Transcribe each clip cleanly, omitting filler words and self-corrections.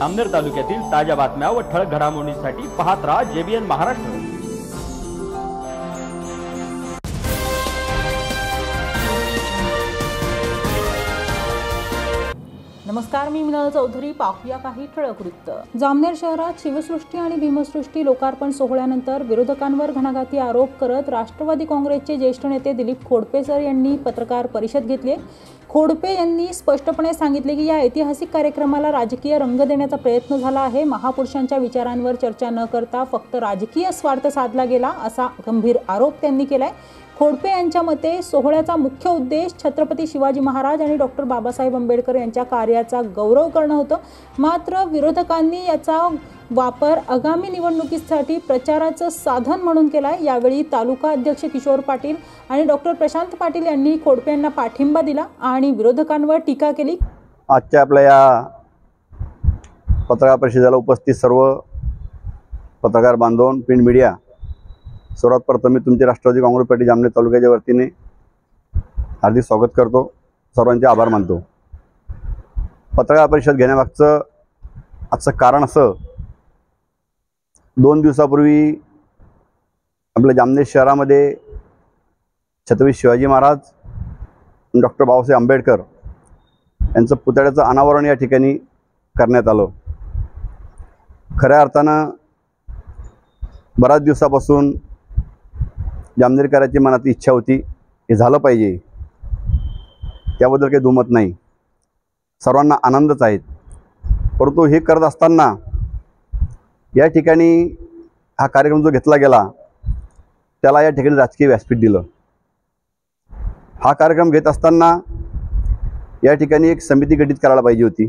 जामनेर तालुक्यातील ताज्या बातम्या व ठळक घडामोडींसाठी पाहत रहा जेबीएन महाराष्ट्र। नमस्कार, मी मीनाल चौधरी। पाहूया काही ठळक वृत्त। जामनेर शहरात शिवसृष्टी आणि भीमसृष्टी लोकार्पण सोहळ्यानंतर विरोधकांवर घणाघाती आरोप करत राष्ट्रवादी काँग्रेसचे ज्येष्ठ नेते दिलीप खोडपे सर यांनी पत्रकार परिषद घेतली। खोडपे यांनी स्पष्टपणे सांगितले की या ऐतिहासिक कार्यक्रमाला राजकीय रंग देण्याचा प्रयत्न झाला आहे। महापुरुषांच्या विचारांवर चर्चा न करता फक्त राजकीय स्वार्थ साधला गेला असा गंभीर आरोप त्यांनी केलाय। खोडपे यांच्या मते सोहळ्याचा मुख्य उद्देश छत्रपती शिवाजी महाराज आणि डॉक्टर बाबासाहेब आंबेडकर यांच्या कार्याचा गौरव करणं होतं। मात्र विरोधकांनी याचा वापर आगामी निवडणुकीसाठी प्रचाराचं साधन म्हणून केलाय। यावेळी तालुका अध्यक्ष किशोर पाटील आणि डॉक्टर प्रशांत पाटील यांनी खोडपे यांना पाठिंबा दिला आणि विरोधकांवर टीका केली। आजच्या आपल्या या पत्रकार परिषदेला उपस्थित सर्व पत्रकार बांधव, प्रिंट मीडिया, सर्वात प्रथम मी तुमचे राष्ट्रवादी काँग्रेस पार्टी जामनेर तालुक्याच्या वतीने हार्दिक स्वागत करतो, सर्वांचे आभार मानतो। पत्रकार परिषद घेण्यामागचं आजचं कारण असं, 2 दिवसापूर्वी आपल्या जामनेर शहरामध्ये छत्रपती शिवाजी महाराज, डॉक्टर बाबासाहेब आंबेडकर यांचं पुतळ्याचं अनावरण या ठिकाणी करण्यात आलं। खऱ्या अर्थानं बऱ्याच दिवसापासून जामनेरकरांची मनात इच्छा होती, हे झालं पाहिजे, त्याबद्दल काही दुमत नाही, सर्वांना आनंदच आहे। परंतु हे करत असताना या ठिकाणी हा कार्यक्रम जो घेतला गेला त्याला या ठिकाणी राजकीय व्यासपीठ दिलं। हा कार्यक्रम घेत असताना या ठिकाणी एक समिती गठीत करायला पाहिजे होती।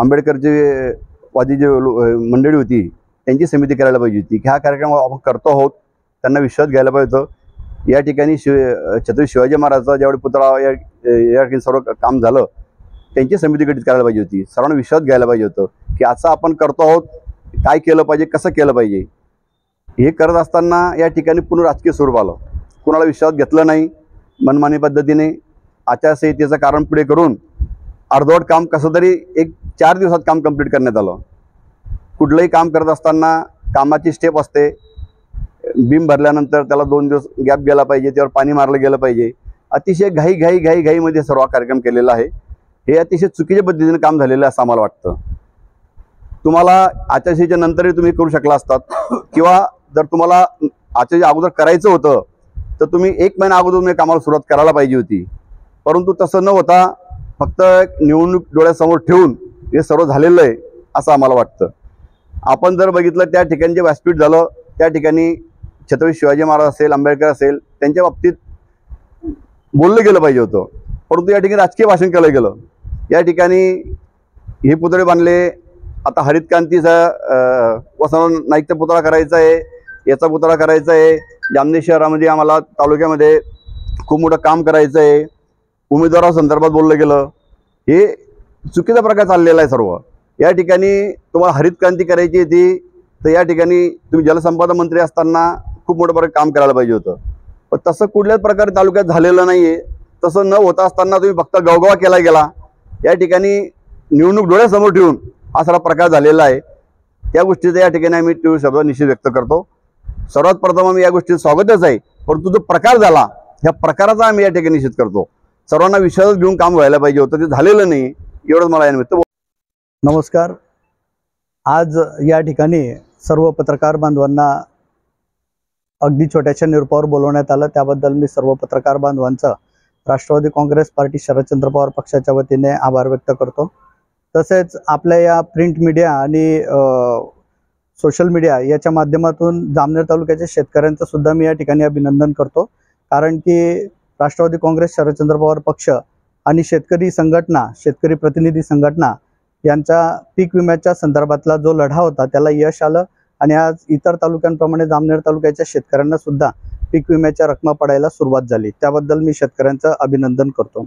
आंबेडकरचे वादी जे मंडळी होती त्यांची समिती करायला पाहिजे होती की हा कार्यक्रम आपण करतो आहोत, त्यांना विश्वास घ्यायला पाहिजे होतं। या ठिकाणी छत्रपती शिवाजी महाराजांचा ज्यावेळी पुतळा या ठिकाणी सर्व काम झालं, त्यांची समिती गठीत करायला पाहिजे होती, सर्वांना विश्वास घ्यायला पाहिजे होतं की असं आपण करतो आहोत, काय केलं पाहिजे, कसं केलं पाहिजे। हे करत असताना या ठिकाणी पुन्हा राजकीय स्वरूप आलं, कोणाला विश्वास घेतला नाही, मनमानी पद्धतीने आचारसंहितेचं कारण पुढे करून अर्धवट काम कसं तरी एक 4 दिवसात काम कंप्लीट करण्यात आलं। कुठलंही काम करत असताना कामाची स्टेप असते, बीम भरल्यानंतर त्याला 2 दिवस गॅप गेला पाहिजे, त्यावर पाणी मारलं गेलं पाहिजे। अतिशय घाईमध्ये सर्व कार्यक्रम केलेला आहे, हे अतिशय चुकीच्या पद्धतीने काम झालेलं असं आम्हाला वाटतं। तुम्हाला आचारसंहितेच्या नंतरही तुम्ही करू शकला असतात, किंवा जर तुम्हाला आचारसंहितेच्या अगोदर करायचं होतं तर तुम्ही 1 महिना अगोदर तुम्ही कामाला सुरुवात करायला पाहिजे होती। परंतु तसं न होता फक्त निवडणूक डोळ्यासमोर ठेवून हे सर्व झालेलं आहे असं आम्हाला वाटतं। आपण जर बघितलं त्या ठिकाणी जे व्यासपीठ झालं त्या ठिकाणी छत्रपती शिवाजी महाराज असेल, आंबेडकर असेल, त्यांच्या बाबतीत बोललं गेलं पाहिजे होतं। परंतु या ठिकाणी राजकीय भाषण केलं गेलं। या ठिकाणी हे पुतळे बांधले, आता हरित क्रांतीचा वसंतराव नाईकचा पुतळा करायचा आहे, याचा पुतळा करायचा आहे, जामनेर शहरामध्ये आम्हाला तालुक्यामध्ये खूप मोठं काम करायचं आहे, उमेदवारासंदर्भात बोललं गेलं। हे चुकीचा प्रकार चाललेला आहे सर्व। या ठिकाणी तुम्हाला हरित क्रांती करायची होती तर या ठिकाणी तुम्ही जलसंपदा मंत्री असताना खूप मोठं प्रकारे काम करायला पाहिजे होतं, पण तसं कुठल्याच प्रकारे तालुक्यात झालेलं नाही आहे। तसं न होता असताना तुम्ही फक्त गवगवा केला गेला। या ठिकाणी निवडणूक डोळ्यासमोर ठेवून हा सगळा प्रकार झालेला आहे, त्या गोष्टीचा या ठिकाणी आम्ही तीव्र शब्दात निषेध व्यक्त करतो। सर्वात प्रथम आम्ही या गोष्टीचं स्वागतच आहे, परंतु जो प्रकार झाला ह्या प्रकाराचा आम्ही या ठिकाणी निषेध करतो। सर्वांना विश्वास घेऊन काम व्हायला पाहिजे होतं, ते झालेलं नाही, एवढंच मला यानिमित्त। नमस्कार, आज या ठिकाणी सर्व पत्रकार बांधवांना अगदी छोट्याशा निरूपावर बोलवण्यात आलं, त्याबद्दल मी सर्व पत्रकार बांधवांचं राष्ट्रवादी काँग्रेस पार्टी शरद चंद्र पवार पक्षाच्या वतीने आभार व्यक्त करतो। तसेच आपल्या या प्रिंट मीडिया आणि सोशल मीडिया याच्या माध्यमातून जामनेर तालुक्याच्या शेतकऱ्यांचं सुद्धा मी या ठिकाणी अभिनंदन करतो, कारण की राष्ट्रवादी काँग्रेस शरदचंद्र पवार पक्ष आणि शेतकरी संघटना, शेतकरी प्रतिनिधी संघटना यांचा पीक विम्याच्या संदर्भातला जो लढा होता त्याला यश आलं, आणि आज इतर तालुक्यांप्रमाणे जामनेर तालुक्याच्या शेतकऱ्यांना सुद्धा पीक विम्याच्या रकमा पडायला सुरुवात झाली, त्याबद्दल मी शेतकऱ्यांचं अभिनंदन करतो।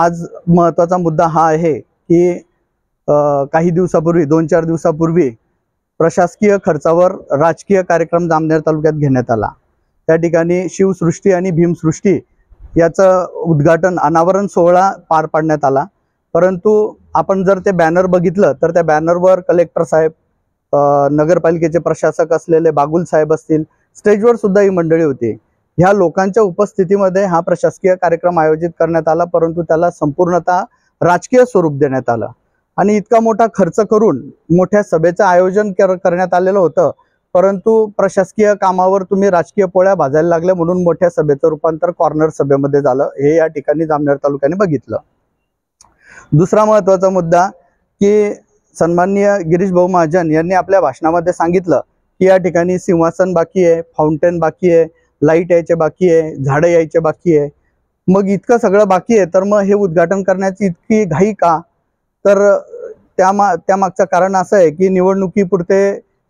आज महत्त्वाचा मुद्दा हा आहे की काही दिवसापूर्वी, 2-4 दिवसापूर्वी प्रशासकीय खर्चावर राजकीय कार्यक्रम जामनेर तालुक्यात घेण्यात आला। त्या ठिकाणी शिवसृष्टी आणि भीमसृष्टी याचं उद्घाटन, अनावरण सोहळा पार पाडण्यात आला। परंतु आपण जर ते बॅनर बघितलं तर त्या बॅनरवर कलेक्टर साहेब, नगरपालिकेचे प्रशासक असलेले बागुल साहेब असतील, स्टेजवर सुद्धा ही मंडळी होती। ह्या लोकांच्या उपस्थितीमध्ये हा प्रशासकीय कार्यक्रम आयोजित करण्यात आला, परंतु त्याला संपूर्णतः राजकीय स्वरूप देण्यात आलं आणि इतका मोठा खर्च करून मोठ्या सभेचं आयोजन करण्यात आलेलं होतं, परंतु प्रशासकीय कामावर तुम्ही राजकीय पोळ्या भाजायला लागले म्हणून मोठ्या सभेचं रूपांतर कॉर्नर सभेमध्ये झालं, हे या ठिकाणी जामनेर तालुक्याने बघितलं। दुसरा महत्त्वाचा मुद्दा की सन्माननीय गिरीश भाऊ महाजन यांनी आपल्या भाषणामध्ये सांगितलं की या ठिकाणी सिंहासन बाकी आहे, फाउंटेन बाकी आहे, लाईट यायचे बाकी आहे, झाडं यायचे बाकी आहे, मग इतकं सगळं बाकी आहे तर मग हे उद्घाटन करण्याची इतकी घाई का? तर त्यामागचं कारण असं आहे की निवडणुकीपुरते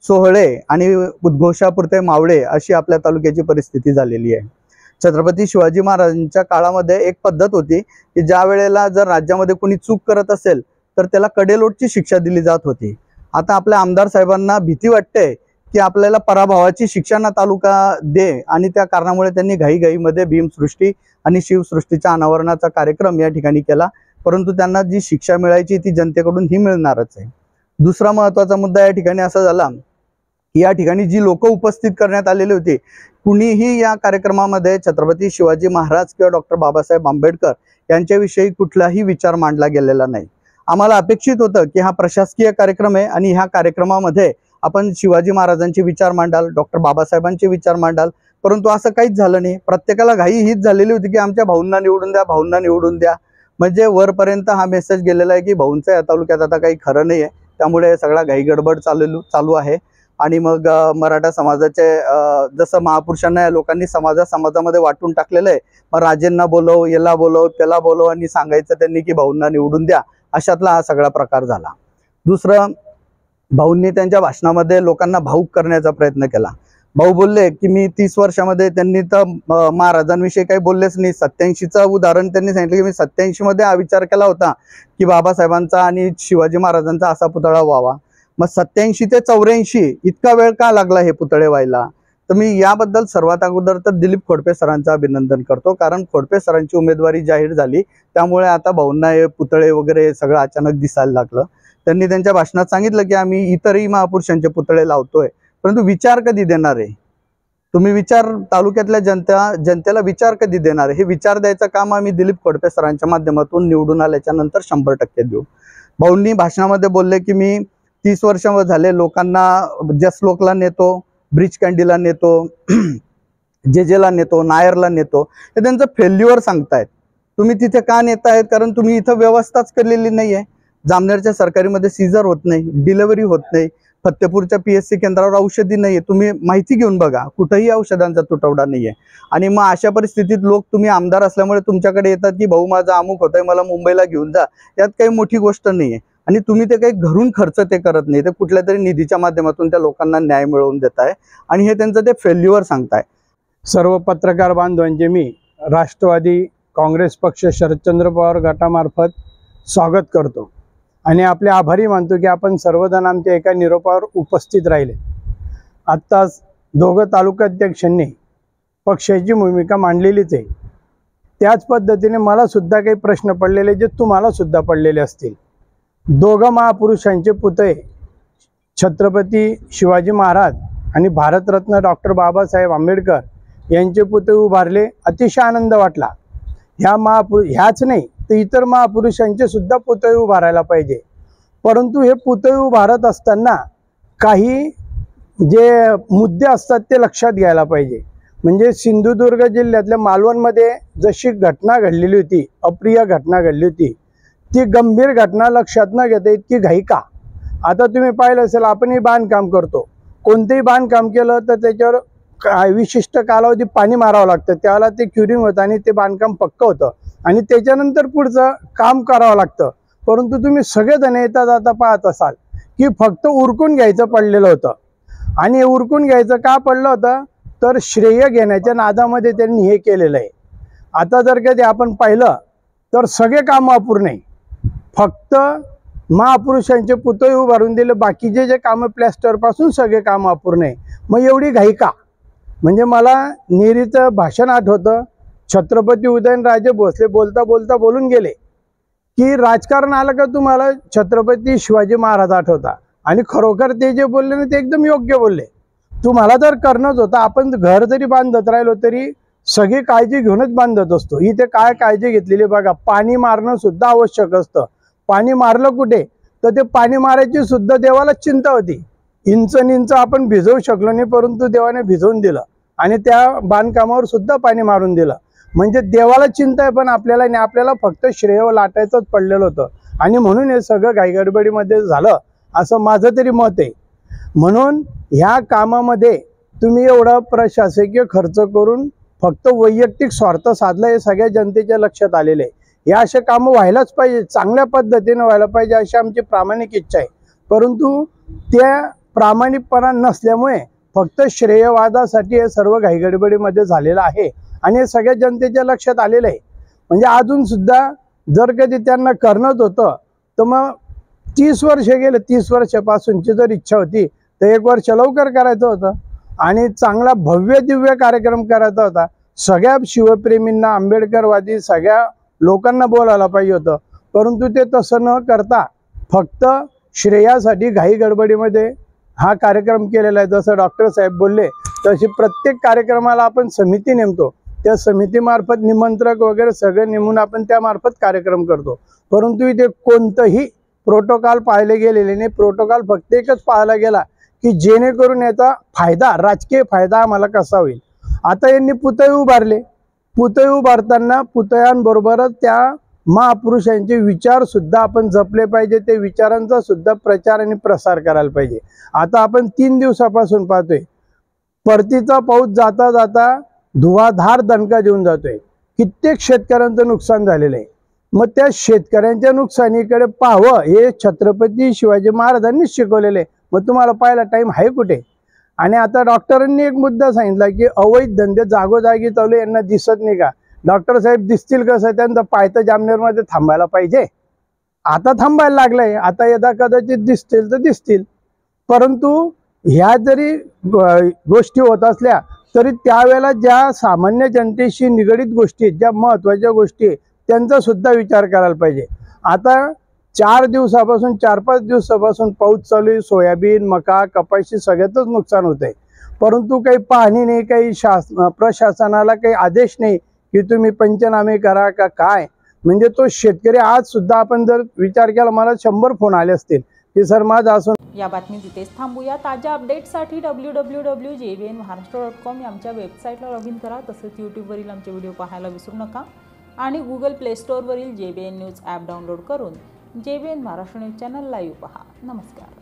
सोहळे आणि उद्घोषापुरते मावळे अशी आपल्या तालुक्याची परिस्थिती झालेली आहे। छत्रपती शिवाजी महाराजांच्या काळामध्ये एक पद्धत होती की ज्या वेळेला जर राज्यामध्ये कोणी चूक करत असेल तर त्याला कडेलोटची शिक्षा दिली जात होती। आता आपल्या आमदार साहेबांना भीती वाटते की आपल्याला पराभवाची शिक्षा ना तालुका दे आणि त्या कारणामुळे त्यांनी घाईघाईमध्ये भीमसृष्टी आणि शिवसृष्टीच्या अनावरणाचा कार्यक्रम या ठिकाणी केला, परंतु त्यांना जी शिक्षा मिळायची ती जनतेकडून ही मिळणारच आहे। दुसरा महत्त्वाचा मुद्दा या ठिकाणी असा झाला की या ठिकाणी जी लोक उपस्थित करण्यात आलेली होती कुणीही या कार्यक्रमामध्ये छत्रपती शिवाजी महाराज किंवा डॉक्टर बाबासाहेब आंबेडकर यांच्याविषयी कुठलाही विचार मांडला गेलेला नाही। आम्हाला अपेक्षित होतं की हा प्रशासकीय कार्यक्रम आहे आणि ह्या कार्यक्रमामध्ये आपण शिवाजी महाराजांचे विचार मांडाल, डॉक्टर बाबासाहेबांचे विचार मांडाल, परंतु असं काहीच झालं नाही। प्रत्येकाला घाई हीच झालेली होती की आमच्या भाऊंना निवडून द्या, भाऊंना निवडून द्या, म्हणजे वरपर्यंत हा मेसेज गेलेला आहे की भाऊंचं या तालुक्यात आता काही खरं नाही आहे, त्यामुळे सगळा घाईगडबड चालू आहे। आणि मग मराठा समाजाचे जसं महापुरुषांना या लोकांनी समाजामध्ये वाटून टाकलेलं आहे, मग राजेंना बोलव, याला बोलव, त्याला बोलव आणि सांगायचं त्यांनी की भाऊंना निवडून द्या, अशातला हा सगळा प्रकार झाला। दुसरं, भाऊंनी त्यांच्या भाषणामध्ये लोकांना भावूक करण्याचा प्रयत्न केला। भाऊ बोलले की मी 30 वर्षामध्ये त्यांनी तर महाराजांविषयी काही बोललेच नाही। 87चं उदाहरण त्यांनी सांगितलं की मी 87मध्ये हा विचार केला होता की बाबासाहेबांचा आणि शिवाजी महाराजांचा असा पुतळा व्हावा, मग 87 ते 84 इतका वेळ का लागला हे पुतळे व्हायला? तर मी याबद्दल सर्वात अगोदर तर दिलीप खोडपे सरांचं अभिनंदन करतो, कारण खोडपे सरांची उमेदवारी जाहीर झाली त्यामुळे आता भाऊंना हे पुतळे वगैरे सगळं अचानक दिसायला लागलं। त्यांनी त्यांच्या भाषणात सांगितलं की आम्ही इतरही महापुरुषांचे पुतळे लावतोय, परंतु विचार कधी देणार आहे तुम्ही? विचार तालुक्यातल्या जनतेला विचार कधी देणार आहे? हे विचार द्यायचं काम आम्ही दिलीप खोडपे सरांच्या माध्यमातून निवडून आल्याच्या नंतर 100% देऊ। भाऊंनी भाषणामध्ये बोलले की मी 30 वर्ष झाले लोकांना जसलोकला नेतो, ब्रिज कॅन्डीला नेतो, जेजेला नेतो, नायरला नेतो, हे त्यांचं फेल्युअर सांगतायत तुम्ही तिथे का नेतायत? कारण तुम्ही इथं व्यवस्थाच केलेली नाही आहे। जामनेरच्या सरकारीमध्ये सीझर होत नाही, डिलेव्हरी होत नाही, फत्तेपूरच्या PSC केंद्रावर औषधी नाहीये, तुम्ही माहिती घेऊन बघा कुठेही औषधांचा तुटवडा नाहीये। आणि मग अशा परिस्थितीत लोक तुम्ही आमदार असल्यामुळे तुमच्याकडे येतात की भाऊ माझा अमुक होतोय, मला मुंबईला घेऊन जा, यात काही मोठी गोष्ट नाहीये। आणि तुम्ही ते काही घरून खर्च ते करत नाही, ते कुठल्या तरी निधीच्या माध्यमातून त्या लोकांना न्याय मिळवून देताय आणि हे त्यांचं ते फेल्युअर सांगताय। सर्व पत्रकार बांधवांचे मी राष्ट्रवादी काँग्रेस पक्ष शरदचंद्र पवार गटामार्फत स्वागत करतो आणि आपले आभारी मानतो की आपण सर्वजण आमच्या एका निरोपावर उपस्थित राहिले। आत्ताच दोघं तालुकाध्यक्षांनी पक्षाची भूमिका मांडलेलीच आहे, त्याच पद्धतीने मलासुद्धा काही प्रश्न पडलेले जे तुम्हालासुद्धा पडलेले असतील। दोघं महापुरुषांचे पुतळे छत्रपती शिवाजी महाराज आणि भारतरत्न डॉक्टर बाबासाहेब आंबेडकर यांचे पुतळे उभारले, अतिशय आनंद वाटला। ह्याच नाही तर इतर महापुरुषांचे सुद्धा पुतळे उभारायला पाहिजे, परंतु हे पुतळे उभारत असताना काही जे मुद्दे असतात ते लक्षात घ्यायला पाहिजे। म्हणजे सिंधुदुर्ग जिल्ह्यातल्या मालवणमध्ये जशी घटना घडलेली होती, अप्रिय घटना घडली होती, ती गंभीर घटना लक्षात न घेता इतकी घाई का? आता तुम्ही पाहिलं असेल आपणही बांधकाम करतो, कोणतेही बांधकाम केलं तर त्याच्यावर विशिष्ट कालावधी पाणी मारावं लागतं, त्याला ते क्युरिंग होतं आणि ते बांधकाम पक्क होतं आणि त्याच्यानंतर पुढचं काम करावं लागतं। परंतु तुम्ही सगळेजण येता जाता पाहत असाल की फक्त उरकून घ्यायचं पडलेलं होतं आणि हे उरकून घ्यायचं का पडलं होतं तर श्रेय घेण्याच्या नादामध्ये त्यांनी हे केलेलं आहे। आता जर कधी आपण पाहिलं तर सगळे काम वापरू नये, फक्त महापुरुषांचे पुतळे उभारून दिले, बाकीचे जे कामं प्लॅस्टरपासून सगळे काम वापरू नये, मग एवढी घाई का? म्हणजे मला नेहरीचं भाषण आठवतं, छत्रपती उदयन राजे भोसले बोलता बोलून गेले की राजकारण आलं का तुम्हाला छत्रपती शिवाजी महाराज आठवता, आणि खरोखर ते जे बोलले ना ते एकदम योग्य बोलले. तुम्हाला तर करणंच होतं. आपण घर जरी बांधत राहिलो तरी सगळी काळजी घेऊनच बांधत असतो. इथे काय काळजी घेतलेली बघा, पाणी मारणं सुद्धा आवश्यक असतं. पाणी मारलं कुठे तर ते पाणी मारायची सुद्धा देवाला चिंता होती. इंच आपण भिजवू शकलो नाही, परंतु देवाने भिजवून दिलं आणि त्या बांधकामावर सुद्धा पाणी मारून दिलं. म्हणजे देवाला चिंता आहे, पण आपल्याला नाही, आपल्याला फक्त श्रेय लाटायचंच पडलेलं होतं आणि म्हणून हे सगळं घाईगडबडीमध्ये झालं असं माझं तरी मत आहे. म्हणून ह्या कामामध्ये तुम्ही एवढा प्रशासकीय खर्च करून फक्त वैयक्तिक स्वार्थ साधला हे सगळ्या जनतेच्या लक्षात आलेलं आहे. या असे कामं व्हायलाच पाहिजे, चांगल्या पद्धतीने व्हायला पाहिजे अशी आमची प्रामाणिक इच्छा आहे. परंतु त्या प्रामाणिकपणा नसल्यामुळे फक्त श्रेयवादासाठी हे सर्व घाईगडबडीमध्ये झालेलं आहे आणि हे सगळ्या जनतेच्या लक्षात आलेलं आहे. म्हणजे अजूनसुद्धा जर कधी त्यांना करणंच होतं तर मग 30 वर्ष गेले, 30 वर्षापासूनची जर इच्छा होती तर 1 वर्ष लवकर करायचं होतं आणि चांगला भव्य दिव्य कार्यक्रम करायचा होता. सगळ्या शिवप्रेमींना, आंबेडकरवादी सगळ्या लोकांना बोलायला पाहिजे होतं, परंतु ते तसं न करता फक्त श्रेयासाठी घाई गडबडीमध्ये हा कार्यक्रम केलेला आहे. जसं डॉक्टर साहेब बोलले तशी प्रत्येक कार्यक्रमाला आपण समिती नेमतो, त्या समितीमार्फत निमंत्रक वगैरे सगळे नेमून आपण त्यामार्फत कार्यक्रम करतो. परंतु इथे कोणतंही प्रोटोकॉल पाळले गेलेले नाही. प्रोटोकॉल फक्त एकच पाळला गेला की जेणेकरून याचा फायदा, राजकीय फायदा आम्हाला कसा होईल. आता यांनी पुतळे उभारले, पुतळे उभारताना पुतळ्यांबरोबरच त्या महापुरुषांचे विचारसुद्धा आपण जपले पाहिजे, ते विचारांचा सुद्धा प्रचार आणि प्रसार करायला पाहिजे. आता आपण 3 दिवसापासून पाहतोय परतीचा पाऊस जाता जाता धुवाधार दणका देऊन जातोय. कित्येक शेतकऱ्यांचं नुकसान झालेलं आहे. मग त्या शेतकऱ्यांच्या नुकसानीकडे पाहावं हे छत्रपती शिवाजी महाराजांनीच शिकवलेलं आहे. मग तुम्हाला पाहायला टाईम आहे कुठे? आणि आता डॉक्टरांनी एक मुद्दा सांगितला की अवैध धंदे जागोजागी चालू, यांना दिसत नाही का? डॉक्टर साहेब दिसतील कसं? त्यांचा पाय तर जामनेरमध्ये थांबायला पाहिजे. आता थांबायला लागलंय, आता यदा कदाचित दिसतील तर दिसतील. परंतु ह्या जरी गोष्टी होत असल्या तरी त्यावेळेला ज्या सामान्य जनतेशी निगडीत गोष्टी, ज्या महत्त्वाच्या गोष्टी, त्यांचा सुद्धा विचार करायला पाहिजे. आता 4-5 दिवसापासून पाऊस चालू आहे. सोयाबीन, मका, कपाशी सगळ्यातच नुकसान होत आहे. परंतु काही पाहणी नाही, काही प्रशासनाला काही आदेश नाही की तुम्ही पंचनामे करा का काय. म्हणजे तो शेतकरी आज सुद्धा आपण जर विचार केला, मला 100 फोन आले असतील की सर माझा असून. या बातमी तिथेच थांबूया. ताज्या अपडेट्ससाठी www.jbnmaharashtra.com या आमच्या वेबसाईटला लॉग इन करा. तसंच यूट्यूबवरील आमचे व्हिडिओ पाहायला विसरू नका आणि गुगल प्ले स्टोअरवरील JBN न्यूज ॲप डाउनलोड करून JBN Maharashtra news channel live पहा. नमस्कार.